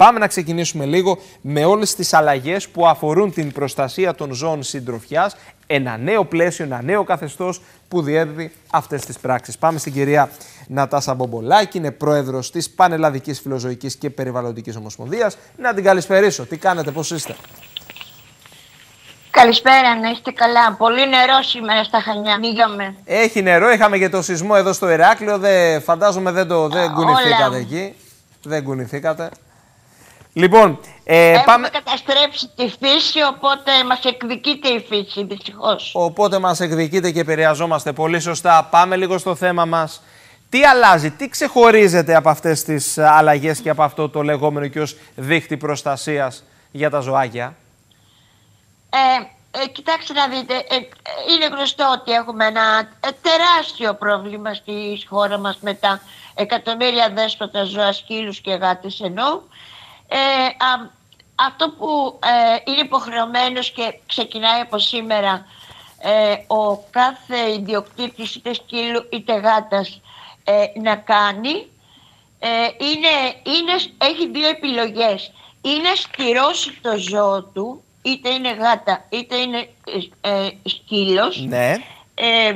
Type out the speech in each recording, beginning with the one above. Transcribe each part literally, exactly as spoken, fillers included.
Πάμε να ξεκινήσουμε λίγο με όλες τις αλλαγές που αφορούν την προστασία των ζώων συντροφιάς. Ένα νέο πλαίσιο, ένα νέο καθεστώς που διέπει αυτές τις πράξεις. Πάμε στην κυρία Νατάσα Μπομπολάκη, είναι πρόεδρος της Πανελλαδικής Φιλοζωικής και Περιβαλλοντικής Ομοσπονδίας. Να την καλησπερίσω. Τι κάνετε, πώς είστε? Καλησπέρα, να είστε καλά. Πολύ νερό σήμερα στα Χανιά. Ανοίγαμε. Έχει νερό, είχαμε και το σεισμό εδώ στο Ηράκλειο. Δε, φαντάζομαι δεν, το, δεν κουνηθήκατε όλα εκεί. Δεν κουνηθήκατε. Λοιπόν, ε, Έχουμε πάμε... καταστρέψει τη φύση, οπότε μας εκδικείται η φύση, δυστυχώς. Οπότε μας εκδικείται και επηρεαζόμαστε. Πολύ σωστά. Πάμε λίγο στο θέμα μας. Τι αλλάζει, τι ξεχωρίζεται από αυτές τις αλλαγές και από αυτό το λεγόμενο και ως δίχτυ προστασίας για τα ζωάκια? Ε, ε, κοιτάξτε να δείτε, ε, ε, είναι γνωστό ότι έχουμε ένα τεράστιο πρόβλημα στη χώρα μας με τα εκατομμύρια δέσποτα ζώα, σκύλους και γάτες ενώ. Ε, α, αυτό που ε, είναι υποχρεωμένος και ξεκινάει από σήμερα ε, ο κάθε ιδιοκτήτης είτε σκύλου είτε γάτας ε, να κάνει ε, είναι, είναι, έχει δύο επιλογές. Είναι να στηρώσει το ζώο του, είτε είναι γάτα είτε είναι ε, σκύλος, ναι. ε,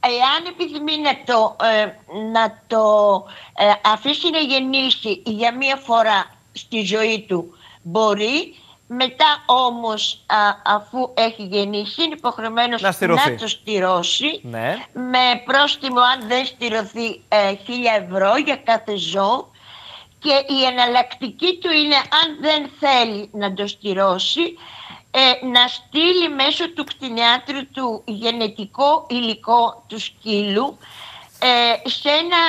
Εάν επιθυμεί να το, ε, να το ε, αφήσει να γεννήσει για μία φορά στη ζωή του, μπορεί. Μετά όμως, α, αφού έχει γεννήσει, είναι υποχρεωμένος να, να το στηρώσει, ναι. Με πρόστιμο, αν δεν στηρωθεί, ε, χίλια ευρώ για κάθε ζώο. Και η εναλλακτική του είναι, αν δεν θέλει να το στηρώσει, ε, να στείλει μέσω του κτηνιάτρου του γενετικό υλικό του σκύλου ε, σε ένα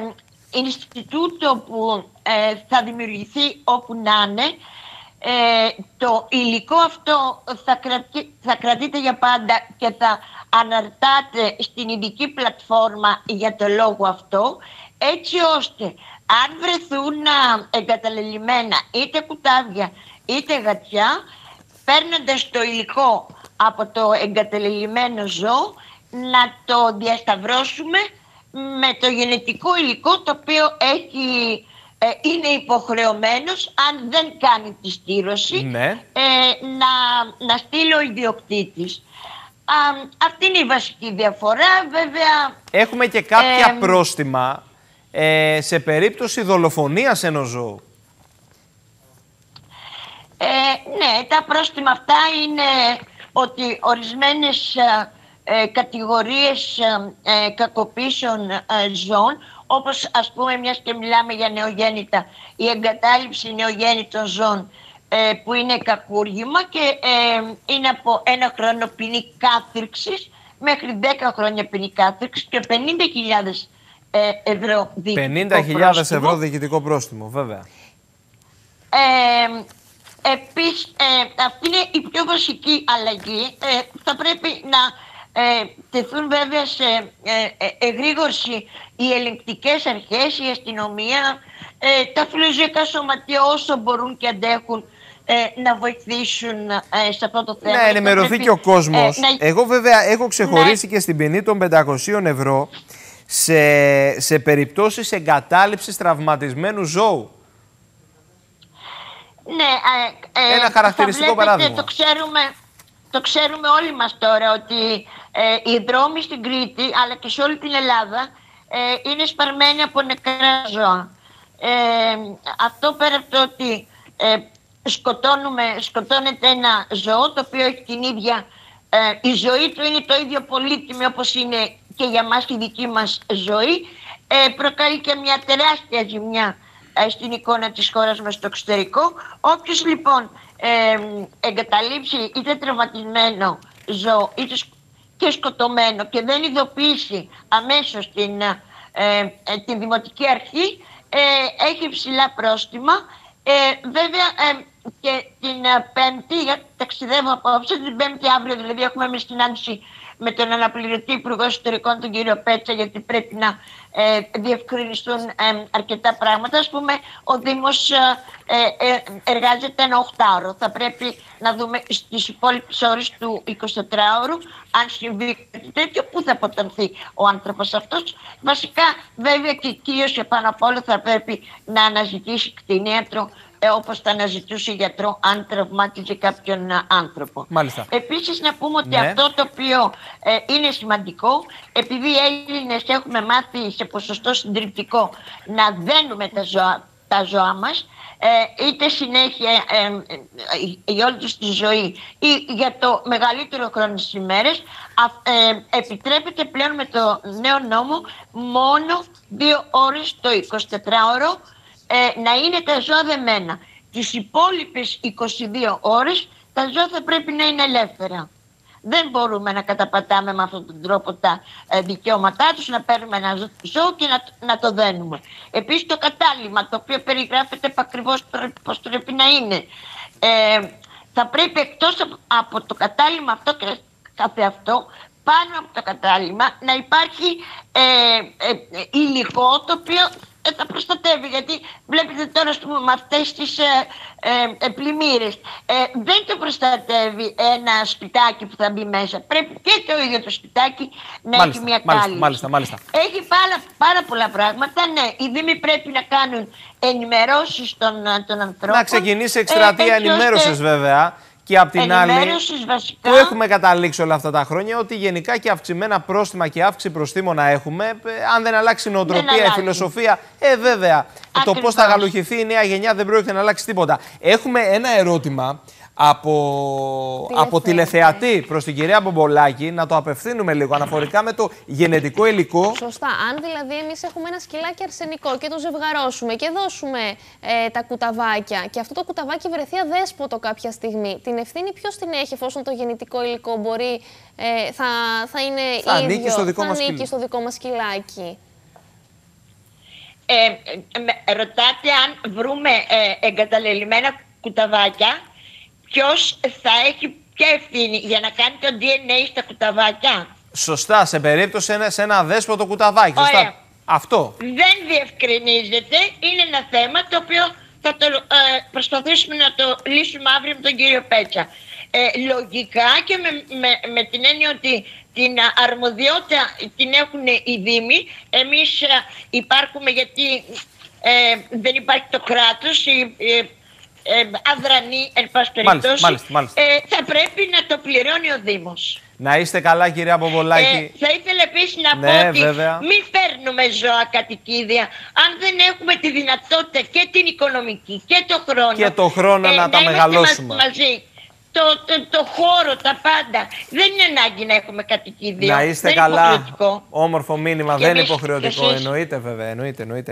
ε, Ινστιτούτο που ε, θα δημιουργηθεί όπου να είναι. Ε, το υλικό αυτό θα, κρατεί, θα κρατείται για πάντα και θα αναρτάται στην ειδική πλατφόρμα για το λόγο αυτό, έτσι ώστε αν βρεθούν εγκαταλελειμμένα είτε κουτάβια είτε γατιά, παίρνοντας το υλικό από το εγκαταλελειμμένο ζώο, να το διασταυρώσουμε με το γενετικό υλικό, το οποίο έχει, ε, είναι υποχρεωμένος, αν δεν κάνει τη στήρωση, ναι. ε, να, να στείλει ο ιδιοκτήτης. Α, αυτή είναι η βασική διαφορά, βέβαια. Έχουμε και κάποια ε, πρόστιμα ε, σε περίπτωση δολοφονίας ενός ζώου. Ε, ναι, τα πρόστιμα αυτά είναι ότι ορισμένες ε, κατηγορίες ε, κακοποίησεων ε, ζώων, όπως ας πούμε, μιας και μιλάμε για νεογέννητα, η εγκατάλειψη νεογέννητων ζώων ε, που είναι κακούργημα και ε, είναι από ένα χρόνο ποινή κάθυρξης μέχρι δέκα χρόνια ποινή κάθυρξης και πενήντα χιλιάδες ευρώ διοικητικό πρόστιμο. πενήντα χιλιάδες ευρώ διοικητικό πρόστιμο, βέβαια. Ε, Επίσης, ε, αυτή είναι η πιο βασική αλλαγή. Ε, θα πρέπει να ε, τεθούν βέβαια σε ε, ε, εγρήγορση οι ελεγκτικές αρχές, η αστυνομία, ε, τα φιλοζωικά σωματεία, όσο μπορούν και αντέχουν ε, να βοηθήσουν ε, σε αυτό το θέμα. Να ενημερωθεί πρέπει, και ο κόσμος. Ε, να... Εγώ βέβαια έχω ξεχωρίσει, ναι, και στην ποινή των πεντακόσια ευρώ σε, σε περιπτώσεις εγκατάλειψης τραυματισμένου ζώου. Ναι, ε, ένα χαρακτηριστικό βλέπετε, παράδειγμα. Το ξέρουμε, το ξέρουμε όλοι μας τώρα ότι ε, οι δρόμοι στην Κρήτη αλλά και σε όλη την Ελλάδα ε, είναι σπαρμένοι από νεκρά ζώα. Ε, αυτό πέρα από το ότι ε, σκοτώνουμε, σκοτώνεται ένα ζώο το οποίο έχει την ίδια... Ε, η ζωή του είναι το ίδιο πολύτιμη όπως είναι και για μας η δική μας ζωή. Ε, προκαλεί και μια τεράστια ζημιά στην εικόνα της χώρας μας στο εξωτερικό. Όποιος λοιπόν ε, εγκαταλείψει είτε τραυματισμένο ζώο είτε και σκοτωμένο και δεν ειδοποιήσει αμέσως την, ε, την δημοτική αρχή, ε, έχει ψηλά πρόστιμα. Ε, βέβαια ε, και την Πέμπτη, γιατί ταξιδεύω απόψε, την Πέμπτη αύριο δηλαδή έχουμε μια συνάντηση με τον αναπληρωτή Υπουργό Εσωτερικών, τον κύριο Πέτσα, γιατί πρέπει να ε, διευκρινιστούν ε, αρκετά πράγματα. Ας πούμε, ο Δήμος ε, ε, εργάζεται ένα οχτάωρο. Θα πρέπει να δούμε στις υπόλοιπες ώρες του εικοσιτετράωρου, αν συμβεί κάτι τέτοιο, πού θα αποτανθεί ο άνθρωπος αυτός. Βασικά, βέβαια και κυρίως και πάνω απ' όλα θα πρέπει να αναζητήσει κτηνίατρο ε, όπως θα αναζητούσε γιατρό αν τραυμάτιζε κάποιον άνθρωπο. Μάλιστα. Επίσης να πούμε ότι ναι. αυτό το οποίο ε, είναι σημαντικό, επειδή οι Έλληνες έχουμε μάθει σε ποσοστό συντριπτικό να δένουμε τα ζώα, τα ζώα μας, ε, είτε συνέχεια ε, ε, για όλη τους τη ζωή ή για το μεγαλύτερο χρόνο στις ημέρες, ε, ε, επιτρέπεται πλέον με το νέο νόμο μόνο δύο ώρες το εικοσιτετράωρο ε, να είναι τα ζώα δεμένα. Τις υπόλοιπες είκοσι δύο ώρες τα ζώα θα πρέπει να είναι ελεύθερα. Δεν μπορούμε να καταπατάμε με αυτόν τον τρόπο τα ε, δικαιώματά τους, να παίρνουμε ένα ζώο και να, να το δένουμε. Επίσης το κατάλημα, το οποίο περιγράφεται επακριβώς πώς πρέπει να είναι, ε, θα πρέπει εκτός από το κατάλημα αυτό και καθεαυτό, πάνω από το κατάλημα να υπάρχει ε, ε, ε, υλικό το οποίο ε, θα προστατεύει. Γιατί βλέπετε τώρα πούμε, με αυτές τις ε, ε, πλημμύρες ε, δεν το προστατεύει ένα σπιτάκι που θα μπει μέσα. Πρέπει και το ίδιο το σπιτάκι να μάλιστα, έχει μια κάλυψη. Μάλιστα, μάλιστα. Έχει πάρα, πάρα πολλά πράγματα. Ναι, οι δήμοι πρέπει να κάνουν ενημερώσεις των, των ανθρώπων. Να ξεκινήσει εκστρατεία ε, ενημέρωσης ώστε... βέβαια. Και απ' την άλλη, που έχουμε καταλήξει όλα αυτά τα χρόνια, ότι γενικά και αυξημένα πρόστιμα και αύξηση προστίμωνα έχουμε, αν δεν αλλάξει η νοοτροπία, η φιλοσοφία, ε, βέβαια, ακριβώς. το πώς θα γαλουχηθεί η νέα γενιά δεν πρόκειται να αλλάξει τίποτα. Έχουμε ένα ερώτημα από, από τηλεθεατή προς την κυρία Μπομπολάκη, να το απευθύνουμε λίγο αναφορικά με το γενετικό υλικό. Σωστά. Αν δηλαδή εμείς έχουμε ένα σκυλάκι αρσενικό και το ζευγαρώσουμε και δώσουμε ε, τα κουταβάκια και αυτό το κουταβάκι βρεθεί αδέσποτο κάποια στιγμή, την ευθύνη ποιος την έχει, εφόσον το γενετικό υλικό μπορεί, ε, θα, θα είναι θα ίδιο, ανήκει στο δικό θα μας ανήκει στο δικό μας σκυλάκι. Ε, ε, ρωτάτε αν βρούμε ε, εγκαταλελειμμένα κουταβάκια, ποιος θα έχει ποια ευθύνη για να κάνει το ντι εν έι στα κουταβάκια. Σωστά, σε περίπτωση σε ένα αδέσποτο κουταβάκι. Ωραία. Σωστά. Αυτό. Δεν διευκρινίζεται, είναι ένα θέμα το οποίο θα το ε, προσπαθήσουμε να το λύσουμε αύριο με τον κύριο Πέτσα. Ε, λογικά και με, με, με την έννοια ότι την αρμοδιότητα την έχουν οι δήμοι. Εμείς ε, υπάρχουμε γιατί ε, δεν υπάρχει το κράτος, η, ε, Ε, αδρανή, εν πάση περιπτώσει, θα πρέπει να το πληρώνει ο Δήμος. Να είστε καλά, κυρία Μπομπολάκη. Ε, θα ήθελα επίσης να ναι, πω ότι βέβαια. μην παίρνουμε ζώα κατοικίδια αν δεν έχουμε τη δυνατότητα και την οικονομική και το χρόνο, και το χρόνο ε, να, να τα μεγαλώσουμε. Μαζί. Το, το, το χώρο, τα πάντα. Δεν είναι ανάγκη να έχουμε κατοικίδια. Να είστε δεν καλά. Όμορφο μήνυμα, και δεν είναι υποχρεωτικό. Εσείς... Εννοείται, βέβαια. Εννοείται, εννοείται.